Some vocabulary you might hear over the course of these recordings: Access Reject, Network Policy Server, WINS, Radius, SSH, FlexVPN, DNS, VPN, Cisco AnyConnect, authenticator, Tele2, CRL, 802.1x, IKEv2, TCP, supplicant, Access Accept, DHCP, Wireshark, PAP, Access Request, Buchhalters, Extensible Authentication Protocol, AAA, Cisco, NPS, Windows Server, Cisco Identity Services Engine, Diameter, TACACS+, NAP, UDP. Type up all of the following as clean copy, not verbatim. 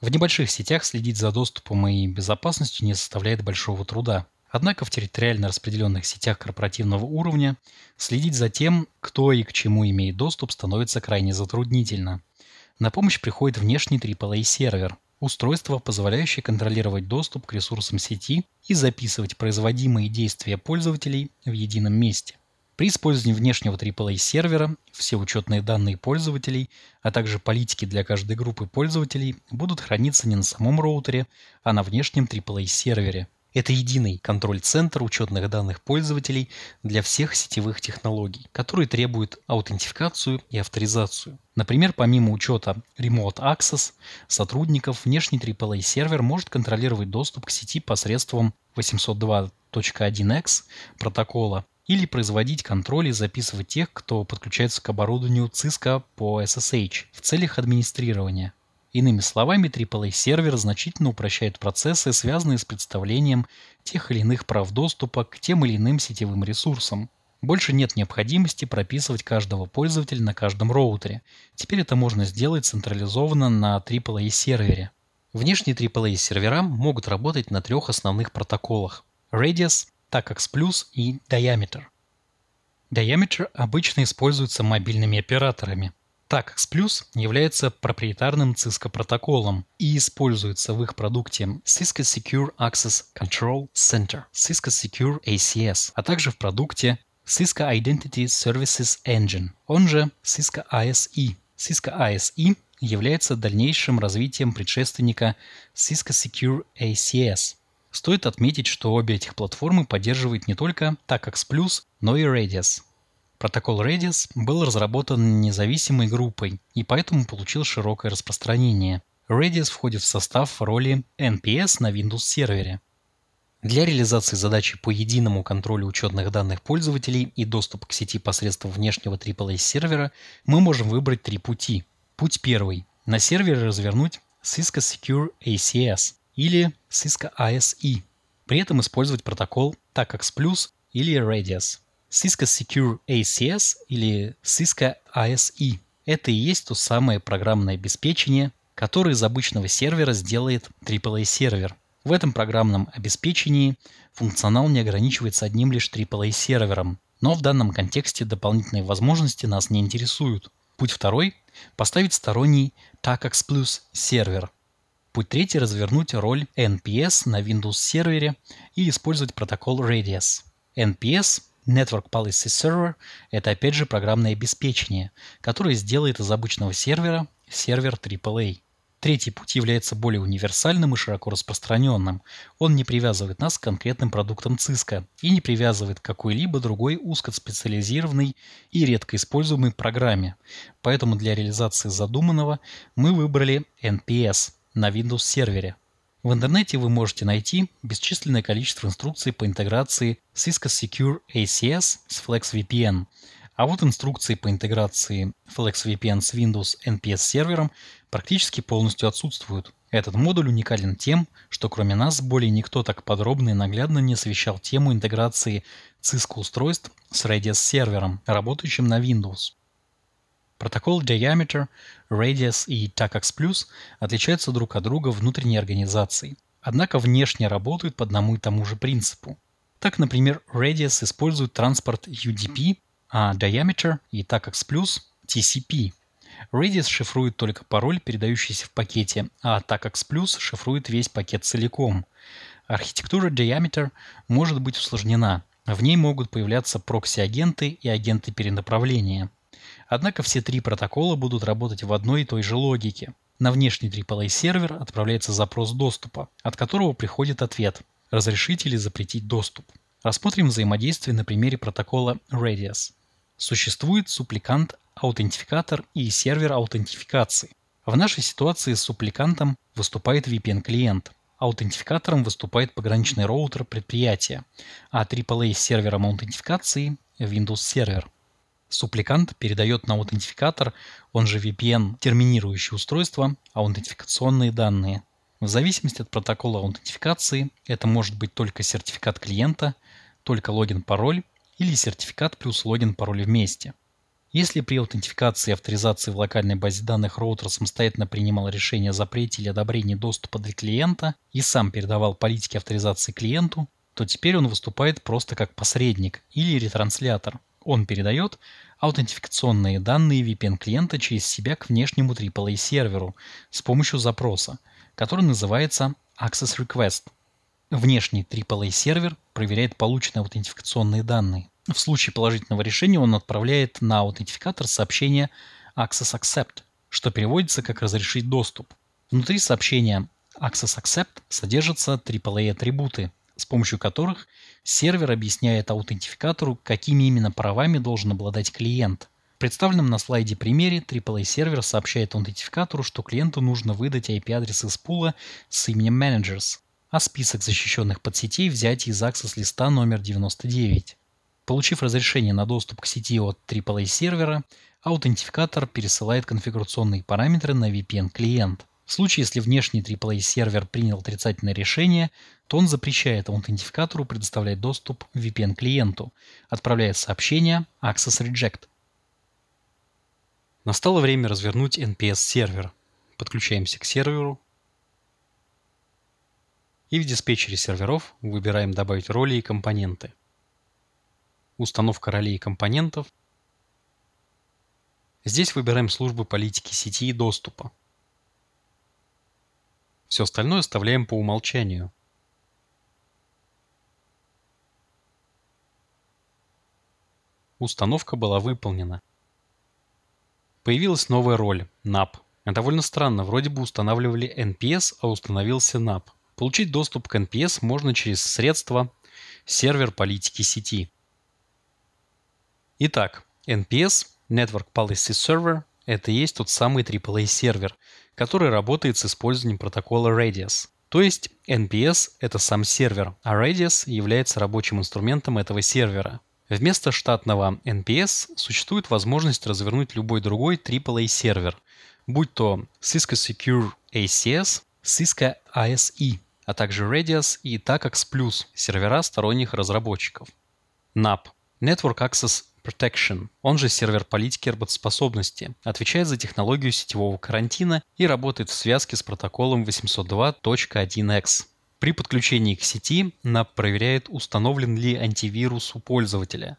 В небольших сетях следить за доступом и безопасностью не составляет большого труда. Однако в территориально распределенных сетях корпоративного уровня следить за тем, кто и к чему имеет доступ, становится крайне затруднительно. На помощь приходит внешний AAA-сервер, устройство, позволяющее контролировать доступ к ресурсам сети и записывать производимые действия пользователей в едином месте. При использовании внешнего AAA-сервера все учетные данные пользователей, а также политики для каждой группы пользователей будут храниться не на самом роутере, а на внешнем AAA-сервере. Это единый контроль-центр учетных данных пользователей для всех сетевых технологий, которые требуют аутентификацию и авторизацию. Например, помимо учета Remote Access сотрудников, внешний AAA-сервер может контролировать доступ к сети посредством 802.1x протокола или производить контроль и записывать тех, кто подключается к оборудованию Cisco по SSH в целях администрирования. Иными словами, AAA-сервер значительно упрощает процессы, связанные с представлением тех или иных прав доступа к тем или иным сетевым ресурсам. Больше нет необходимости прописывать каждого пользователя на каждом роутере. Теперь это можно сделать централизованно на AAA-сервере. Внешние AAA-сервера могут работать на трех основных протоколах – Radius, TACACS+ и Diameter. Diameter обычно используется мобильными операторами. TACACS+ является проприетарным Cisco протоколом и используется в их продукте Cisco Secure Access Control Center, Cisco Secure ACS, а также в продукте Cisco Identity Services Engine, он же Cisco ISE. Cisco ISE является дальнейшим развитием предшественника Cisco Secure ACS. Стоит отметить, что обе этих платформы поддерживают не только TACACS+, но и Radius. Протокол Radius был разработан независимой группой и поэтому получил широкое распространение. Radius входит в состав роли NPS на Windows сервере. Для реализации задачи по единому контролю учетных данных пользователей и доступ к сети посредством внешнего AAA-сервера мы можем выбрать три пути. Путь первый. На сервере развернуть Cisco Secure ACS или Cisco ISE. При этом использовать протокол TACACS+ или Radius. Cisco Secure ACS или Cisco ISE – это и есть то самое программное обеспечение, которое из обычного сервера сделает AAA-сервер. В этом программном обеспечении функционал не ограничивается одним лишь AAA-сервером, но в данном контексте дополнительные возможности нас не интересуют. Путь второй – поставить сторонний TACACS+ сервер. Путь третий – развернуть роль NPS на Windows сервере и использовать протокол Radius. NPS – Network Policy Server – это опять же программное обеспечение, которое сделает из обычного сервера сервер AAA. Третий путь является более универсальным и широко распространенным. Он не привязывает нас к конкретным продуктам Cisco и не привязывает к какой-либо другой узкоспециализированной и редко используемой программе. Поэтому для реализации задуманного мы выбрали NPS на Windows сервере. В интернете вы можете найти бесчисленное количество инструкций по интеграции Cisco Secure ACS с FlexVPN. А вот инструкции по интеграции FlexVPN с Windows NPS сервером практически полностью отсутствуют. Этот модуль уникален тем, что кроме нас более никто так подробно и наглядно не освещал тему интеграции Cisco устройств с Radius сервером, работающим на Windows. Протокол Diameter, Radius и TACACS+ отличаются друг от друга внутренней организацией, однако внешне работают по одному и тому же принципу. Так, например, Radius использует транспорт UDP, а Diameter и TACACS+ – TCP. Radius шифрует только пароль, передающийся в пакете, а TACACS+ шифрует весь пакет целиком. Архитектура Diameter может быть усложнена. В ней могут появляться прокси-агенты и агенты перенаправления. Однако все три протокола будут работать в одной и той же логике. На внешний AAA-сервер отправляется запрос доступа, от которого приходит ответ – разрешить или запретить доступ. Рассмотрим взаимодействие на примере протокола Radius. Существует суппликант, аутентификатор и сервер аутентификации. В нашей ситуации с суппликантом выступает VPN-клиент, аутентификатором выступает пограничный роутер предприятия, а AAA-сервером аутентификации – Windows-сервер. Суппликант передает на аутентификатор, он же VPN, терминирующее устройство, аутентификационные данные. В зависимости от протокола аутентификации это может быть только сертификат клиента, только логин-пароль или сертификат плюс логин-пароль вместе. Если при аутентификации и авторизации в локальной базе данных роутер самостоятельно принимал решение о запрете или одобрении доступа для клиента и сам передавал политики авторизации клиенту, то теперь он выступает просто как посредник или ретранслятор. Он передает аутентификационные данные VPN-клиента через себя к внешнему AAA-серверу с помощью запроса, который называется Access Request. Внешний AAA-сервер проверяет полученные аутентификационные данные. В случае положительного решения он отправляет на аутентификатор сообщение Access Accept, что переводится как «разрешить доступ». Внутри сообщения Access Accept содержатся AAA-атрибуты, с помощью которых сервер объясняет аутентификатору, какими именно правами должен обладать клиент. В представленном на слайде примере AAA-сервер сообщает аутентификатору, что клиенту нужно выдать IP-адрес из пула с именем Managers, а список защищенных подсетей взять из аксесс-листа номер 99. Получив разрешение на доступ к сети от AAA-сервера, аутентификатор пересылает конфигурационные параметры на VPN-клиент. В случае, если внешний AAA-сервер принял отрицательное решение, то он запрещает аутентификатору предоставлять доступ VPN-клиенту, отправляя сообщение Access Reject. Настало время развернуть NPS-сервер. Подключаемся к серверу. И в диспетчере серверов выбираем «Добавить роли и компоненты». Установка ролей и компонентов. Здесь выбираем службы политики сети и доступа. Все остальное оставляем по умолчанию. Установка была выполнена. Появилась новая роль – NAP. Довольно странно, вроде бы устанавливали NPS, а установился NAP. Получить доступ к NPS можно через средства «Сервер политики сети». Итак, NPS – Network Policy Server – это и есть тот самый AAA-сервер, который работает с использованием протокола Radius. То есть NPS – это сам сервер, а Radius является рабочим инструментом этого сервера. Вместо штатного NPS существует возможность развернуть любой другой AAA-сервер, будь то Cisco Secure ACS, Cisco ASE, а также Radius и TACACS+, сервера сторонних разработчиков. NAP – Network Access Protection, он же сервер политики работоспособности, отвечает за технологию сетевого карантина и работает в связке с протоколом 802.1x. При подключении к сети NAP проверяет, установлен ли антивирус у пользователя,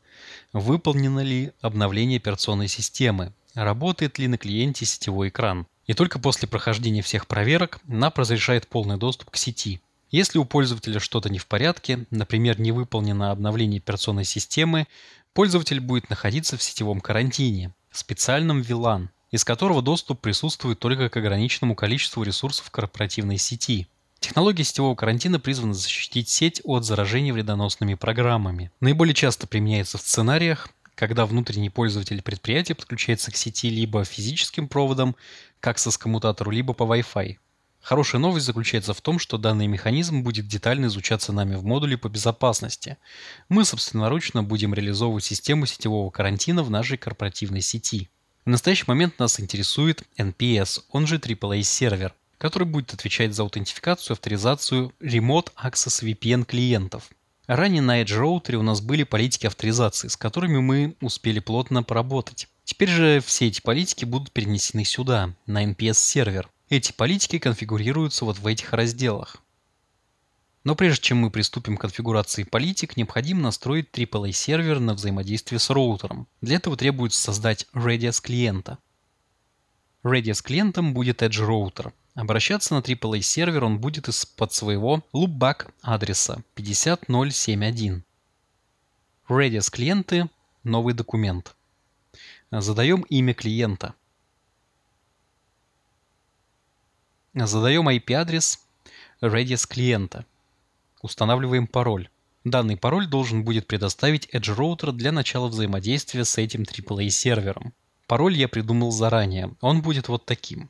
выполнено ли обновление операционной системы, работает ли на клиенте сетевой экран. И только после прохождения всех проверок NAP разрешает полный доступ к сети. Если у пользователя что-то не в порядке, например, не выполнено обновление операционной системы, пользователь будет находиться в сетевом карантине, в специальном VLAN, из которого доступ присутствует только к ограниченному количеству ресурсов корпоративной сети. Технология сетевого карантина призвана защитить сеть от заражения вредоносными программами. Наиболее часто применяется в сценариях, когда внутренний пользователь предприятия подключается к сети либо физическим проводом, как с коммутатору, либо по Wi-Fi. Хорошая новость заключается в том, что данный механизм будет детально изучаться нами в модуле по безопасности. Мы собственноручно будем реализовывать систему сетевого карантина в нашей корпоративной сети. В настоящий момент нас интересует NPS, он же AAA-сервер, который будет отвечать за аутентификацию и авторизацию Remote Access VPN клиентов. Ранее на Edge Router у нас были политики авторизации, с которыми мы успели плотно поработать. Теперь же все эти политики будут перенесены сюда, на NPS-сервер. Эти политики конфигурируются вот в этих разделах. Но прежде чем мы приступим к конфигурации политик, необходимо настроить AAA-сервер на взаимодействие с роутером. Для этого требуется создать Radius клиента. Radius клиентом будет Edge Router. Обращаться на AAA-сервер он будет из-под своего loopback адреса 50071. Radius клиенты – новый документ. Задаем имя клиента. Задаем IP-адрес Radius клиента. Устанавливаем пароль. Данный пароль должен будет предоставить Edge Router для начала взаимодействия с этим AAA-сервером. Пароль я придумал заранее. Он будет вот таким.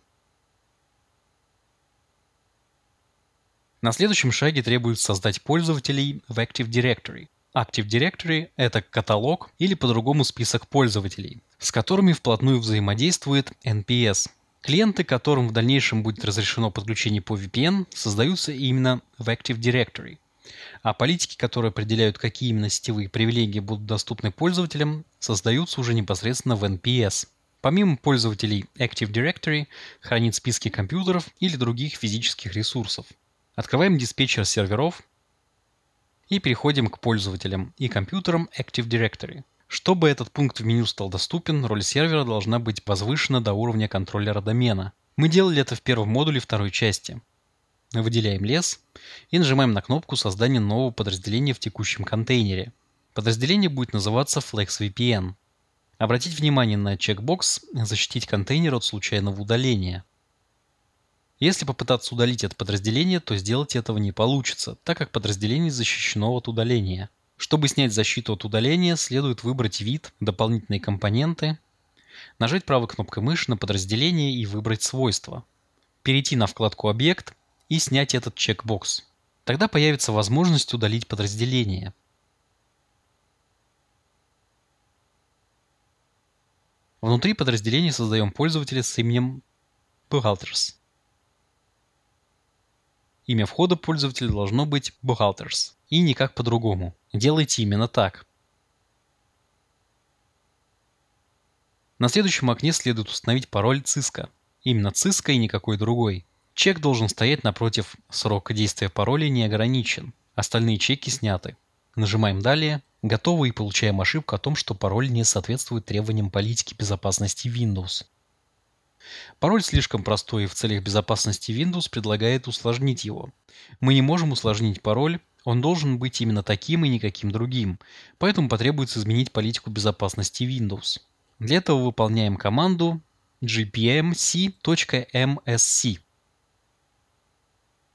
На следующем шаге требуется создать пользователей в Active Directory. Active Directory – это каталог или по-другому список пользователей, с которыми вплотную взаимодействует NPS. Клиенты, которым в дальнейшем будет разрешено подключение по VPN, создаются именно в Active Directory. А политики, которые определяют, какие именно сетевые привилегии будут доступны пользователям, создаются уже непосредственно в NPS. Помимо пользователей, Active Directory хранит списки компьютеров или других физических ресурсов. Открываем диспетчер серверов и переходим к пользователям и компьютерам Active Directory. Чтобы этот пункт в меню стал доступен, роль сервера должна быть возвышена до уровня контроллера домена. Мы делали это в первом модуле второй части. Выделяем лес и нажимаем на кнопку создания нового подразделения в текущем контейнере. Подразделение будет называться FlexVPN. Обратите внимание на чекбокс «Защитить контейнер от случайного удаления». Если попытаться удалить это подразделение, то сделать этого не получится, так как подразделение защищено от удаления. Чтобы снять защиту от удаления, следует выбрать вид, дополнительные компоненты, нажать правой кнопкой мыши на подразделение и выбрать свойства. Перейти на вкладку «Объект» и снять этот чекбокс. Тогда появится возможность удалить подразделение. Внутри подразделения создаем пользователя с именем «Buchhalters». Имя входа пользователя должно быть «Buchhalters» и никак по-другому. Делайте именно так. На следующем окне следует установить пароль Cisco. Именно Cisco и никакой другой. Чек должен стоять напротив срока действия пароля не ограничен. Остальные чеки сняты. Нажимаем «Далее». Готовы и получаем ошибку о том, что пароль не соответствует требованиям политики безопасности Windows. Пароль слишком простой и в целях безопасности Windows предлагает усложнить его. Мы не можем усложнить пароль, он должен быть именно таким и никаким другим, поэтому потребуется изменить политику безопасности Windows. Для этого выполняем команду gpmc.msc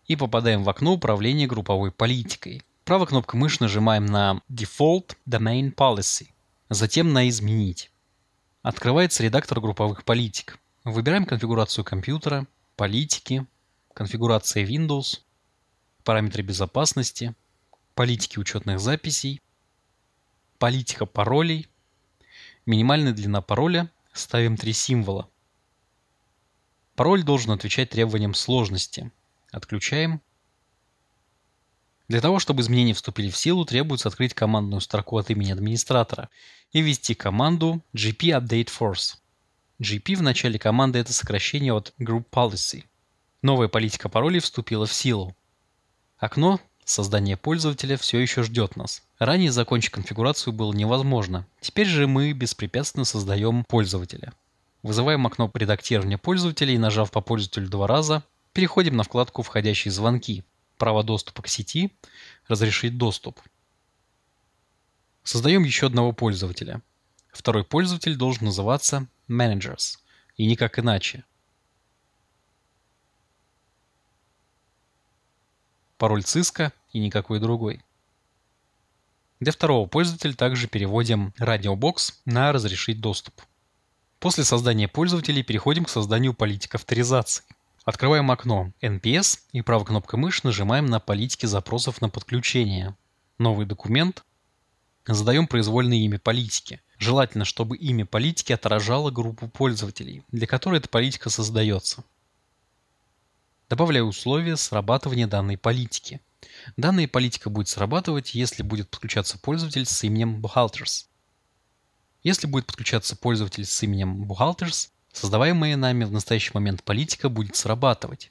и попадаем в окно управления групповой политикой. Правой кнопкой мыши нажимаем на Default Domain Policy, затем на «Изменить». Открывается редактор групповых политик. Выбираем конфигурацию компьютера, политики, конфигурация Windows, параметры безопасности, политики учетных записей, политика паролей, минимальная длина пароля, ставим 3 символа. Пароль должен отвечать требованиям сложности. Отключаем. Для того, чтобы изменения вступили в силу, требуется открыть командную строку от имени администратора и ввести команду gp-update-force. gp в начале команды – это сокращение от Group Policy. Новая политика паролей вступила в силу. Окно создания пользователя все еще ждет нас. Ранее закончить конфигурацию было невозможно. Теперь же мы беспрепятственно создаем пользователя. Вызываем окно редактирования пользователя и, нажав по пользователю 2 раза, переходим на вкладку «Входящие звонки». Право доступа к сети, разрешить доступ. Создаем еще одного пользователя. Второй пользователь должен называться Managers, и никак иначе. Пароль Cisco и никакой другой. Для второго пользователя также переводим RadioBox на разрешить доступ. После создания пользователей переходим к созданию политик авторизации. Открываем окно NPS и правой кнопкой мыши нажимаем на политики запросов на подключение. Новый документ. Задаем произвольное имя политики. Желательно, чтобы имя политики отражало группу пользователей, для которой эта политика создается. Добавляю условие срабатывания данной политики. Данная политика будет срабатывать, если будет подключаться пользователь с именем Buchhalters. Если будет подключаться пользователь с именем Buchhalters, создаваемая нами в настоящий момент политика будет срабатывать.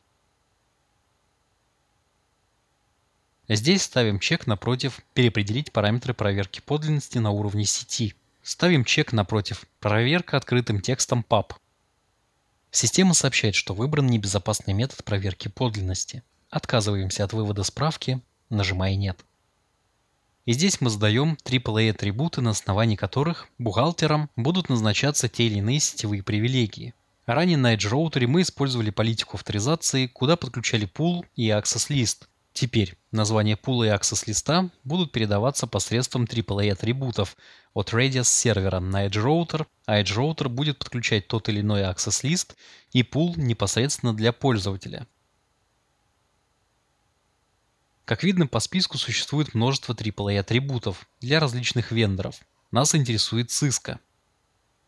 Здесь ставим чек напротив «Переопределить параметры проверки подлинности на уровне сети». Ставим чек напротив «Проверка открытым текстом PAP». Система сообщает, что выбран небезопасный метод проверки подлинности. Отказываемся от вывода справки, нажимая «Нет». И здесь мы задаем AAA атрибуты, на основании которых бухгалтерам будут назначаться те или иные сетевые привилегии. Ранее на Edge Router мы использовали политику авторизации, куда подключали пул и access list. Теперь названия пула и access листа будут передаваться посредством AAA атрибутов от Radius сервера на Edge Router, а Edge Router будет подключать тот или иной access list и пул непосредственно для пользователя. Как видно, по списку существует множество AAA атрибутов для различных вендоров. Нас интересует Cisco.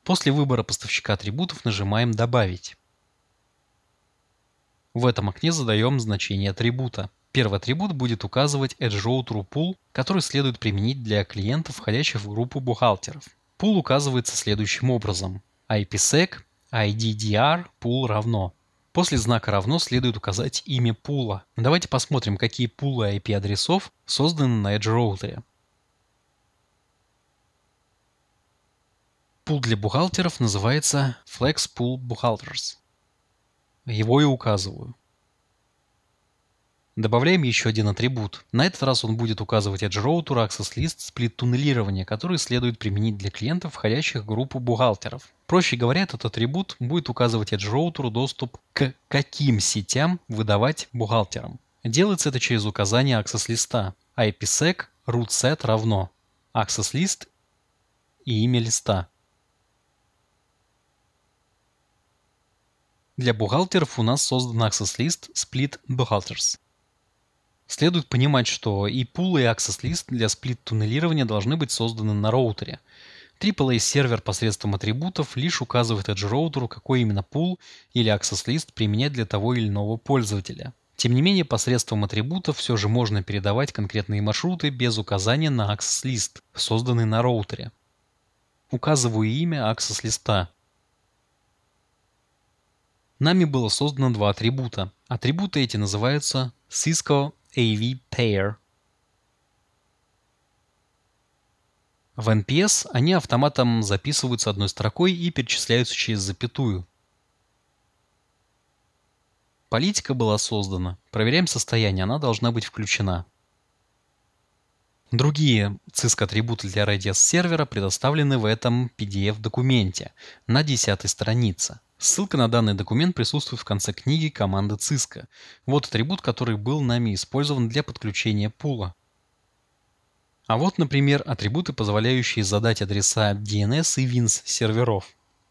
После выбора поставщика атрибутов нажимаем «Добавить». В этом окне задаем значение атрибута. Первый атрибут будет указывать edgeRouter Pool, который следует применить для клиентов, входящих в группу бухгалтеров. Пул указывается следующим образом: IPsec IDDR pool равно. После знака равно следует указать имя пула. Давайте посмотрим, какие пулы IP-адресов созданы на EdgeRouter. Пул для бухгалтеров называется FlexPool Buchhalters. Его и указываю. Добавляем еще один атрибут. На этот раз он будет указывать EdgeRouter Access List сплит-туннелирование, который следует применить для клиентов, входящих в группу бухгалтеров. Проще говоря, этот атрибут будет указывать EdgeRouter доступ к каким сетям выдавать бухгалтерам. Делается это через указание Access листа. IPsec rootset равно Access List и имя листа. Для бухгалтеров у нас создан Access List Split Buchhalters. Следует понимать, что и пул, и Access List для сплит-туннелирования должны быть созданы на роутере. AAA-сервер посредством атрибутов лишь указывает EdgeRouter, какой именно пул или Access List применять для того или иного пользователя. Тем не менее, посредством атрибутов все же можно передавать конкретные маршруты без указания на Access List, созданный на роутере. Указываю имя Access листа. Нами было создано два атрибута. Атрибуты эти называются Cisco AV Pair. В NPS они автоматом записываются одной строкой и перечисляются через запятую. Политика была создана. Проверяем состояние, она должна быть включена. Другие Cisco атрибуты для Radius сервера предоставлены в этом PDF-документе на 10-й странице. Ссылка на данный документ присутствует в конце книги команды Cisco. Вот атрибут, который был нами использован для подключения пула. А вот, например, атрибуты, позволяющие задать адреса DNS и WINS серверов.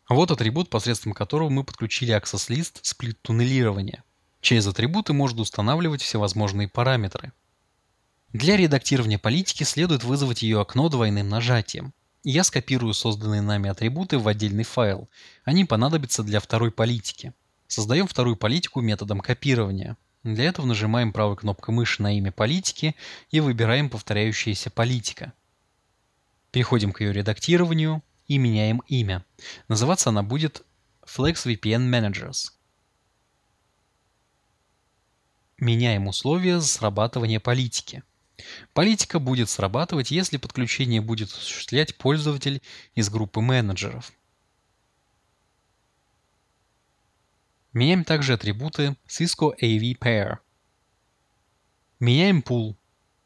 Вот атрибут, посредством которого мы подключили Access List сплит-туннелирования. Через атрибуты можно устанавливать всевозможные параметры. Для редактирования политики следует вызвать ее окно двойным нажатием. Я скопирую созданные нами атрибуты в отдельный файл. Они понадобятся для второй политики. Создаем вторую политику методом копирования. Для этого нажимаем правой кнопкой мыши на имя политики и выбираем повторяющаяся политика. Переходим к ее редактированию и меняем имя. Называться она будет FlexVPN Managers. Меняем условия срабатывания политики. Политика будет срабатывать, если подключение будет осуществлять пользователь из группы менеджеров. Меняем также атрибуты Cisco AV Pair. Меняем пул,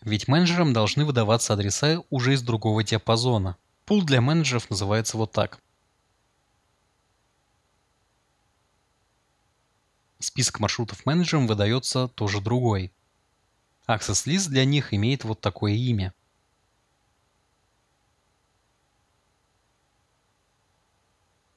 ведь менеджерам должны выдаваться адреса уже из другого диапазона. Пул для менеджеров называется вот так. Список маршрутов менеджерам выдается тоже другой. Access List для них имеет вот такое имя.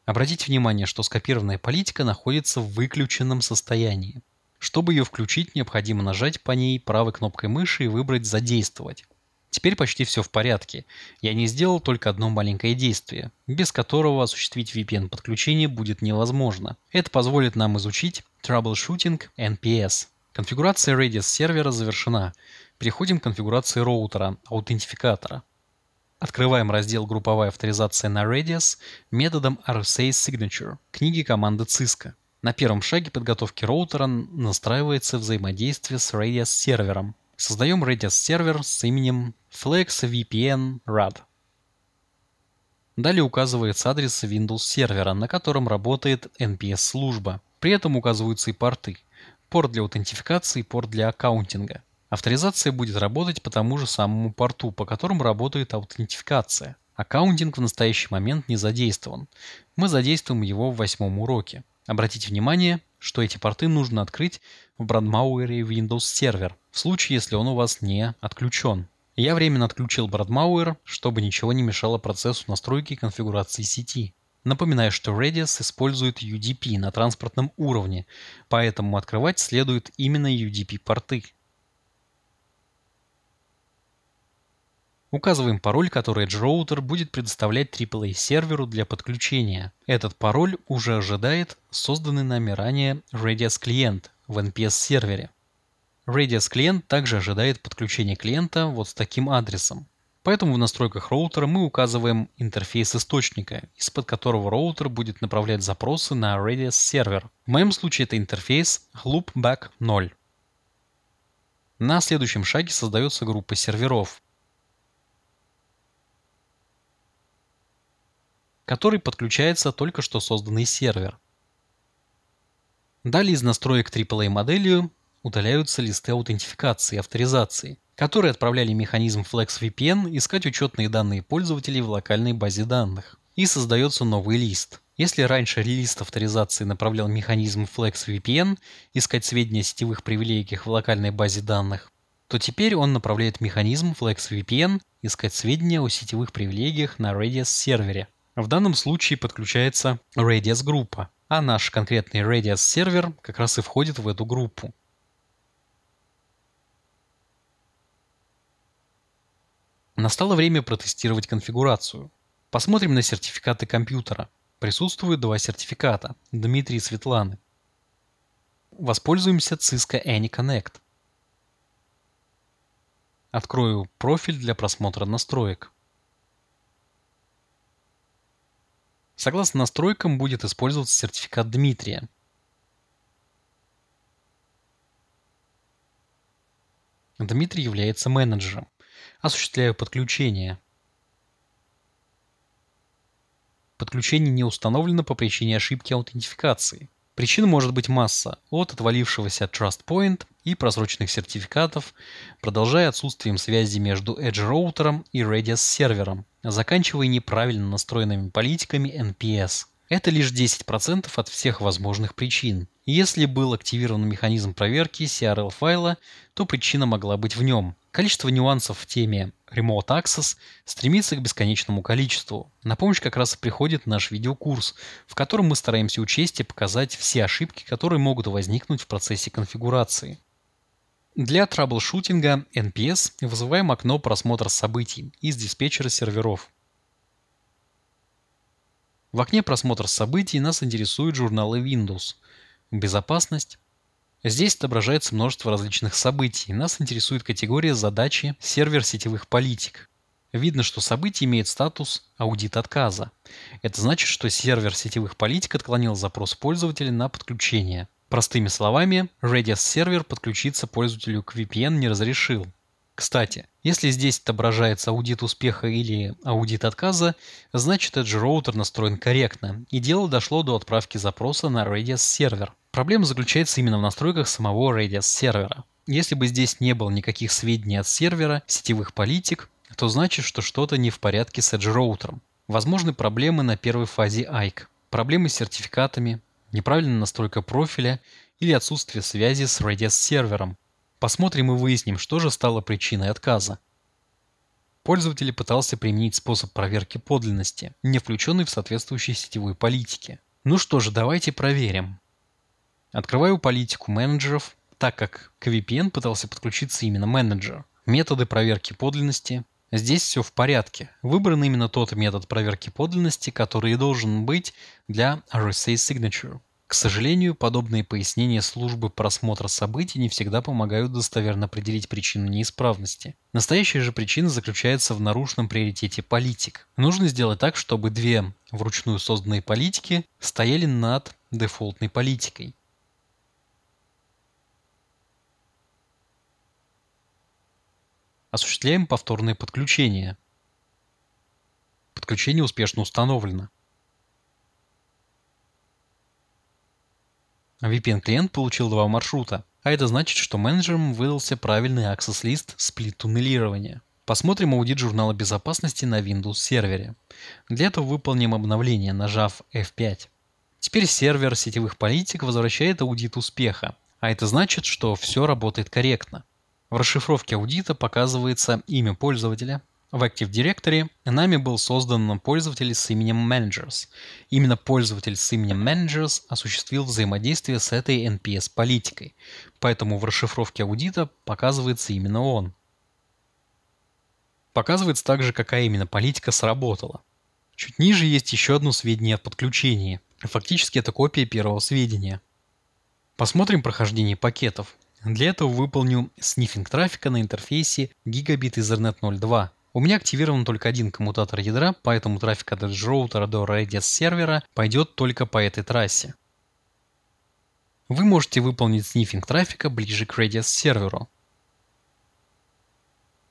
Обратите внимание, что скопированная политика находится в выключенном состоянии. Чтобы ее включить, необходимо нажать по ней правой кнопкой мыши и выбрать «Задействовать». Теперь почти все в порядке. Я не сделал только одно маленькое действие, без которого осуществить VPN-подключение будет невозможно. Это позволит нам изучить Troubleshooting NPS. Конфигурация Radius сервера завершена. Переходим к конфигурации роутера, аутентификатора. Открываем раздел «Групповая авторизация на Radius» методом RSA Signature книги команды Cisco. На первом шаге подготовки роутера настраивается взаимодействие с Radius сервером. Создаем Radius сервер с именем FlexVPN-RAD. Далее указывается адрес Windows сервера, на котором работает NPS-служба. При этом указываются и порты. Порт для аутентификации и порт для аккаунтинга. Авторизация будет работать по тому же самому порту, по которому работает аутентификация. Аккаунтинг в настоящий момент не задействован. Мы задействуем его в 8-м уроке. Обратите внимание, что эти порты нужно открыть в брадмауэре Windows Server, в случае, если он у вас не отключен. Я временно отключил брадмауэр, чтобы ничего не мешало процессу настройки и конфигурации сети. Напоминаю, что Radius использует UDP на транспортном уровне, поэтому открывать следует именно UDP-порты. Указываем пароль, который EdgeRouter будет предоставлять AAA-серверу для подключения. Этот пароль уже ожидает созданный нами ранее Radius-клиент в NPS-сервере. Radius клиент также ожидает подключения клиента вот с таким адресом. Поэтому в настройках роутера мы указываем интерфейс источника, из-под которого роутер будет направлять запросы на Radius сервер. В моем случае это интерфейс loopback 0. На следующем шаге создается группа серверов, к которой подключается только что созданный сервер. Далее из настроек AAA модели удаляются листы аутентификации и авторизации, которые отправляли механизм FlexVPN искать учетные данные пользователей в локальной базе данных. И создается новый лист. Если раньше лист авторизации направлял механизм FlexVPN искать сведения о сетевых привилегиях в локальной базе данных, то теперь он направляет механизм FlexVPN искать сведения о сетевых привилегиях на Radius сервере. В данном случае подключается Radius группа, а наш конкретный Radius сервер как раз и входит в эту группу. Настало время протестировать конфигурацию. Посмотрим на сертификаты компьютера. Присутствуют два сертификата – Дмитрий и Светланы. Воспользуемся Cisco AnyConnect. Открою профиль для просмотра настроек. Согласно настройкам будет использоваться сертификат Дмитрия. Дмитрий является менеджером. Осуществляю подключение. Подключение не установлено по причине ошибки аутентификации. Причин может быть масса, от отвалившегося Trust Point и просроченных сертификатов, продолжая отсутствием связи между Edge роутером и Radius сервером, заканчивая неправильно настроенными политиками NPS. Это лишь 10% от всех возможных причин. Если был активирован механизм проверки CRL файла, то причина могла быть в нем. Количество нюансов в теме Remote Access стремится к бесконечному количеству. На помощь как раз и приходит наш видеокурс, в котором мы стараемся учесть и показать все ошибки, которые могут возникнуть в процессе конфигурации. Для траблшутинга NPS вызываем окно «Просмотр событий» из диспетчера серверов. В окне «Просмотр событий» нас интересуют журналы Windows. Безопасность. Здесь отображается множество различных событий. Нас интересует категория задачи «Сервер сетевых политик». Видно, что событие имеет статус «Аудит отказа». Это значит, что сервер сетевых политик отклонил запрос пользователя на подключение. Простыми словами, Radius сервер подключиться пользователю к VPN не разрешил. Кстати, если здесь отображается аудит успеха или аудит отказа, значит Edge роутер настроен корректно, и дело дошло до отправки запроса на Radius сервер. Проблема заключается именно в настройках самого Radius сервера. Если бы здесь не было никаких сведений от сервера, сетевых политик, то значит, что что-то не в порядке с Edge роутером. Возможны проблемы на первой фазе IKE, проблемы с сертификатами, неправильная настройка профиля или отсутствие связи с Radius сервером. Посмотрим и выясним, что же стало причиной отказа. Пользователь пытался применить способ проверки подлинности, не включенный в соответствующие сетевые политики. Ну что же, давайте проверим. Открываю политику менеджеров, так как к VPN пытался подключиться именно менеджер. Методы проверки подлинности. Здесь все в порядке. Выбран именно тот метод проверки подлинности, который и должен быть для RSA Signature. К сожалению, подобные пояснения службы просмотра событий не всегда помогают достоверно определить причину неисправности. Настоящая же причина заключается в нарушенном приоритете политик. Нужно сделать так, чтобы две вручную созданные политики стояли над дефолтной политикой. Осуществляем повторное подключение. Подключение успешно установлено. VPN-клиент получил два маршрута, а это значит, что менеджерам выдался правильный аксесс-лист сплит-туннелирования. Посмотрим аудит журнала безопасности на Windows сервере. Для этого выполним обновление, нажав F5. Теперь сервер сетевых политик возвращает аудит успеха, а это значит, что все работает корректно. В расшифровке аудита показывается имя пользователя. В Active Directory нами был создан пользователь с именем Managers. Именно пользователь с именем Managers осуществил взаимодействие с этой NPS-политикой, поэтому в расшифровке аудита показывается именно он. Показывается также, какая именно политика сработала. Чуть ниже есть еще одно сведение о подключении. Фактически это копия первого сведения. Посмотрим прохождение пакетов. Для этого выполню снифинг трафика на интерфейсе Gigabit Ethernet 0.2. У меня активирован только один коммутатор ядра, поэтому трафик от роутера до Radius сервера пойдет только по этой трассе. Вы можете выполнить снифинг трафика ближе к Radius серверу.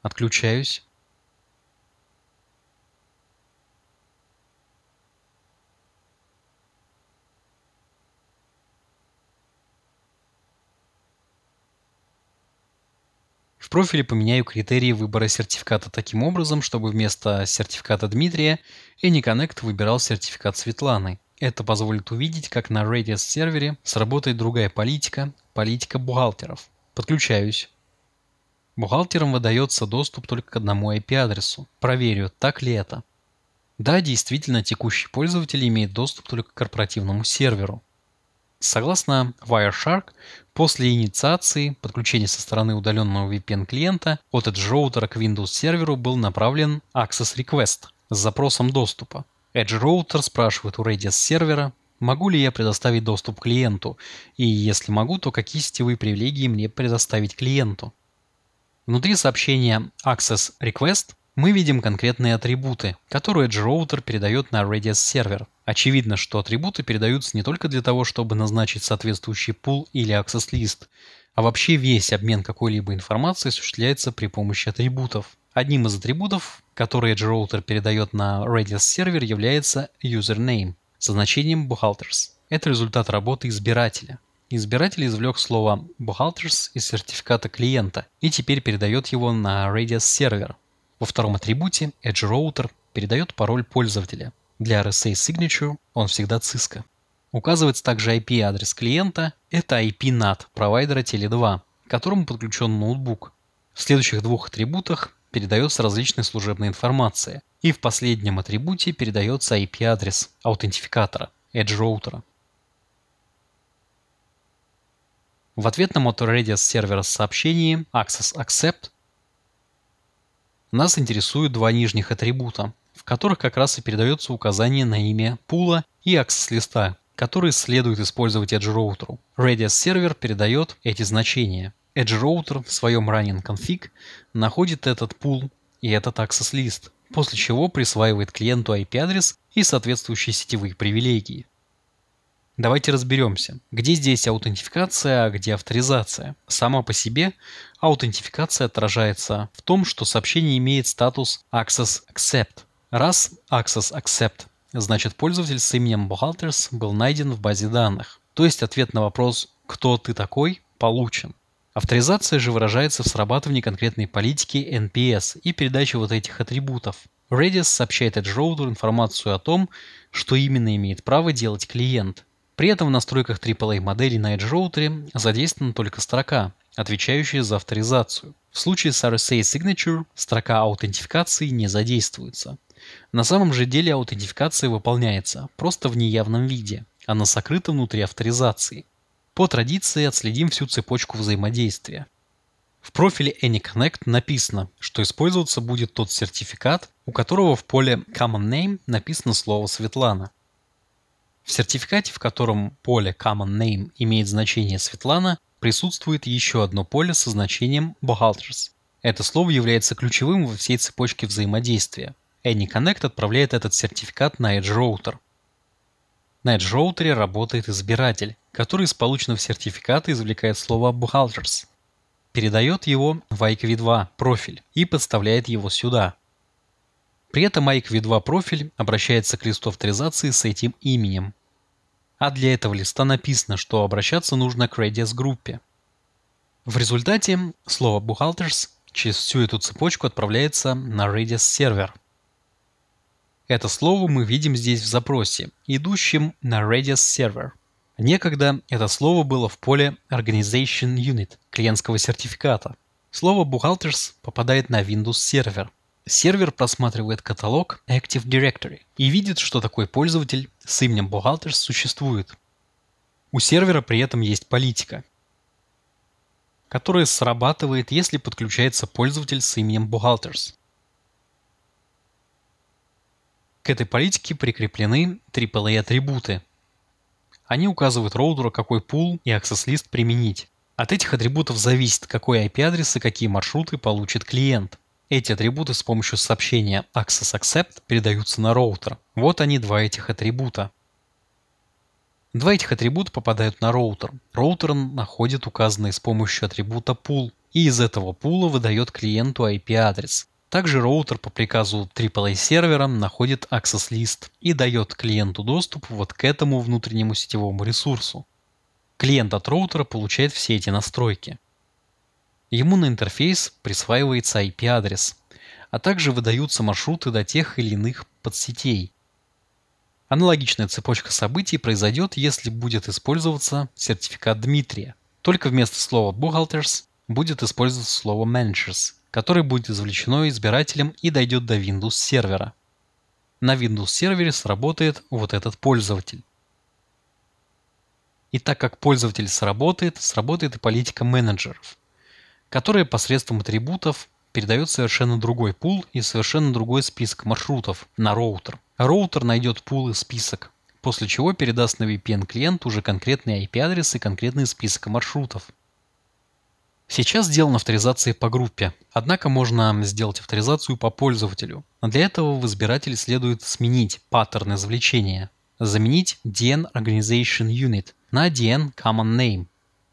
Отключаюсь. В профиле поменяю критерии выбора сертификата таким образом, чтобы вместо сертификата Дмитрия AnyConnect выбирал сертификат Светланы. Это позволит увидеть, как на Radius сервере сработает другая политика – политика бухгалтеров. Подключаюсь. Бухгалтерам выдается доступ только к одному IP-адресу. Проверю, так ли это. Да, действительно, текущий пользователь имеет доступ только к корпоративному серверу. Согласно Wireshark, после инициации подключения со стороны удаленного VPN-клиента от Edge-роутера к Windows серверу был направлен Access Request с запросом доступа. Edge-роутер спрашивает у Radius сервера, могу ли я предоставить доступ клиенту, и если могу, то какие сетевые привилегии мне предоставить клиенту. Внутри сообщения Access Request мы видим конкретные атрибуты, которые Edge-роутер передает на Radius сервер. Очевидно, что атрибуты передаются не только для того, чтобы назначить соответствующий пул или access-лист, а вообще весь обмен какой-либо информацией осуществляется при помощи атрибутов. Одним из атрибутов, который Edge-роутер передает на Radius сервер, является username со значением «buhalters». Это результат работы избирателя. Избиратель извлек слово «buhalters» из сертификата клиента и теперь передает его на Radius сервер. Во втором атрибуте Edge-роутер передает пароль пользователя. Для RSA signature он всегда Cisco. Указывается также IP-адрес клиента, это IP-NAT провайдера Tele2, к которому подключен ноутбук. В следующих двух атрибутах передается различная служебная информация. И в последнем атрибуте передается IP-адрес аутентификатора, Edge-роутера. В ответном от Radius сервера сообщении Access Accept нас интересуют два нижних атрибута, в которых как раз и передается указание на имя пула и access-листа, которые следует использовать Edge-роутеру. Radius сервер передает эти значения. Edge-роутер в своем running config находит этот пул и этот access-лист, после чего присваивает клиенту IP-адрес и соответствующие сетевые привилегии. Давайте разберемся, где здесь аутентификация, а где авторизация. Сама по себе аутентификация отражается в том, что сообщение имеет статус Access Accept. Раз Access Accept, значит пользователь с именем Buhalters был найден в базе данных. То есть ответ на вопрос «Кто ты такой?» получен. Авторизация же выражается в срабатывании конкретной политики NPS и передаче вот этих атрибутов. Radius сообщает Edge-роутеру информацию о том, что именно имеет право делать клиент. При этом в настройках AAA моделей на Edge-роутере задействована только строка, отвечающая за авторизацию. В случае с RSA Signature строка аутентификации не задействуется. На самом же деле аутентификация выполняется, просто в неявном виде. Она сокрыта внутри авторизации. По традиции отследим всю цепочку взаимодействия. В профиле AnyConnect написано, что использоваться будет тот сертификат, у которого в поле Common Name написано слово Светлана. В сертификате, в котором поле Common Name имеет значение Светлана, присутствует еще одно поле со значением Buhalters. Это слово является ключевым во всей цепочке взаимодействия. AnyConnect отправляет этот сертификат на Edge-роутер. На Edge-роутере работает избиратель, который из полученного сертификата извлекает слово Buhalters, передает его в IKEv2 профиль и подставляет его сюда. При этом IKEv2 профиль обращается к листу авторизации с этим именем. А для этого листа написано, что обращаться нужно к Radius группе. В результате слово Buhalters через всю эту цепочку отправляется на Radius сервер. Это слово мы видим здесь в запросе, идущем на Radius сервер. Некогда это слово было в поле Organization Unit клиентского сертификата. Слово Buhalters попадает на Windows сервер. Сервер просматривает каталог Active Directory и видит, что такой пользователь с именем Buhalters существует. У сервера при этом есть политика, которая срабатывает, если подключается пользователь с именем Buhalters. К этой политике прикреплены AAA-атрибуты. Они указывают роутеру, какой пул и access-лист применить. От этих атрибутов зависит, какой IP-адрес и какие маршруты получит клиент. Эти атрибуты с помощью сообщения Access Accept передаются на роутер. Вот они, два этих атрибута. Два этих атрибута попадают на роутер. Роутер находит указанные с помощью атрибута pool, и из этого пула выдает клиенту IP-адрес. Также роутер по приказу AAA сервера находит access list и дает клиенту доступ вот к этому внутреннему сетевому ресурсу. Клиент от роутера получает все эти настройки. Ему на интерфейс присваивается IP-адрес, а также выдаются маршруты до тех или иных подсетей. Аналогичная цепочка событий произойдет, если будет использоваться сертификат Дмитрия. Только вместо слова «Buchhalters» будет использоваться слово «Managers», которое будет извлечено избирателем и дойдет до Windows сервера. На Windows сервере сработает вот этот пользователь. И так как пользователь сработает, сработает и политика менеджеров, которая посредством атрибутов передает совершенно другой пул и совершенно другой список маршрутов на роутер. Роутер найдет пул и список, после чего передаст на VPN-клиент уже конкретный IP-адрес и конкретный список маршрутов. Сейчас сделана авторизация по группе, однако можно сделать авторизацию по пользователю. Для этого в избирателе следует сменить паттерн извлечения, заменить DN Organization Unit на DN Common Name.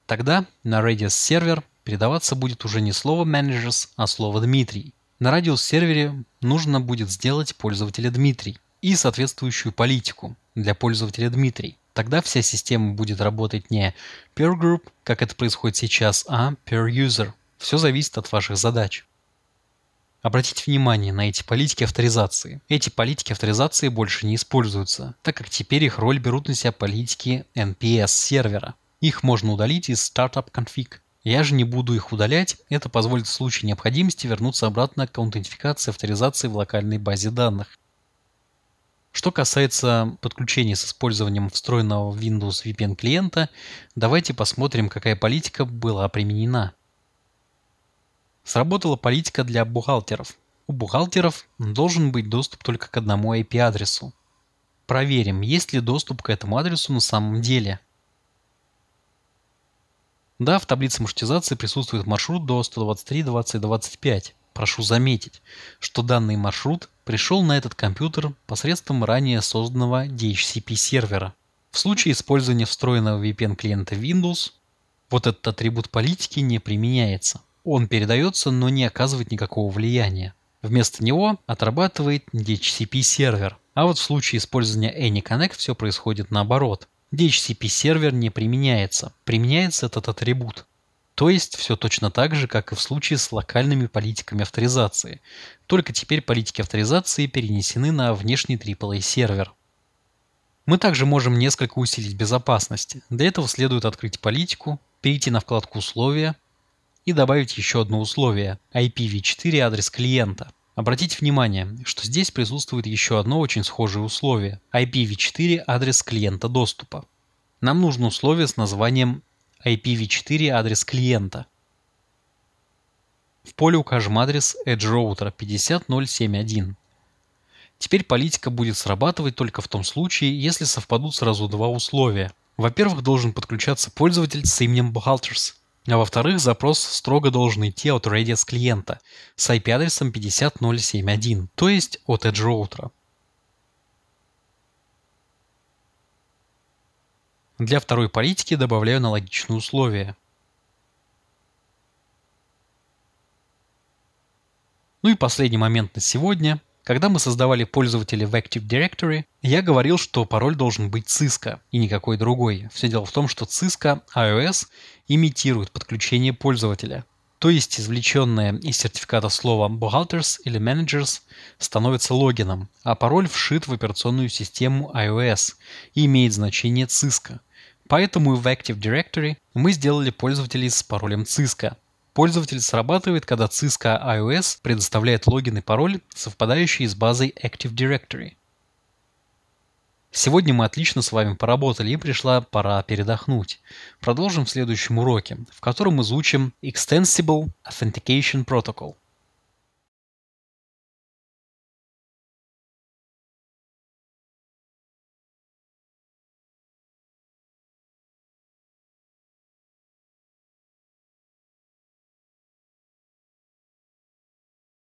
Тогда на Radius сервер передаваться будет уже не слово Managers, а слово Дмитрий. На Radius сервере нужно будет сделать пользователя Дмитрий и соответствующую политику для пользователя Дмитрий. Тогда вся система будет работать не per group, как это происходит сейчас, а per user. Все зависит от ваших задач. Обратите внимание на эти политики авторизации. Эти политики авторизации больше не используются, так как теперь их роль берут на себя политики NPS сервера. Их можно удалить из Startup Config. Я же не буду их удалять, это позволит в случае необходимости вернуться обратно к аутентификации авторизации в локальной базе данных. Что касается подключения с использованием встроенного в Windows VPN клиента, давайте посмотрим, какая политика была применена. Сработала политика для бухгалтеров. У бухгалтеров должен быть доступ только к одному IP-адресу. Проверим, есть ли доступ к этому адресу на самом деле. Да, в таблице маршрутизации присутствует маршрут до 123.20.25. Прошу заметить, что данный маршрут пришел на этот компьютер посредством ранее созданного DHCP сервера. В случае использования встроенного VPN-клиента Windows, вот этот атрибут политики не применяется. Он передается, но не оказывает никакого влияния. Вместо него отрабатывает DHCP сервер. А вот в случае использования AnyConnect все происходит наоборот. DHCP сервер не применяется, применяется этот атрибут. То есть все точно так же, как и в случае с локальными политиками авторизации. Только теперь политики авторизации перенесены на внешний AAA сервер. Мы также можем несколько усилить безопасность. Для этого следует открыть политику, перейти на вкладку «Условия» и добавить еще одно условие – IPv4 адрес клиента. Обратите внимание, что здесь присутствует еще одно очень схожее условие – IPv4 адрес клиента доступа. Нам нужно условие с названием IPv4 адрес клиента. В поле укажем адрес Edge роутера 50071. Теперь политика будет срабатывать только в том случае, если совпадут сразу два условия. Во-первых, должен подключаться пользователь с именем Buchhalters. А во-вторых, запрос строго должен идти от Radius клиента с IP-адресом 50071, то есть от Edge роутера. Для второй политики добавляю аналогичные условия. Ну и последний момент на сегодня. Когда мы создавали пользователя в Active Directory, я говорил, что пароль должен быть Cisco и никакой другой. Все дело в том, что Cisco iOS имитирует подключение пользователя. То есть извлеченное из сертификата слово «Buchhalters» или «Managers» становится логином, а пароль вшит в операционную систему iOS и имеет значение Cisco. Поэтому в Active Directory мы сделали пользователей с паролем Cisco. Пользователь срабатывает, когда Cisco iOS предоставляет логин и пароль, совпадающие с базой Active Directory. Сегодня мы отлично с вами поработали и пришла пора передохнуть. Продолжим в следующем уроке, в котором изучим Extensible Authentication Protocol.